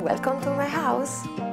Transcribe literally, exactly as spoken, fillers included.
Welcome to my house.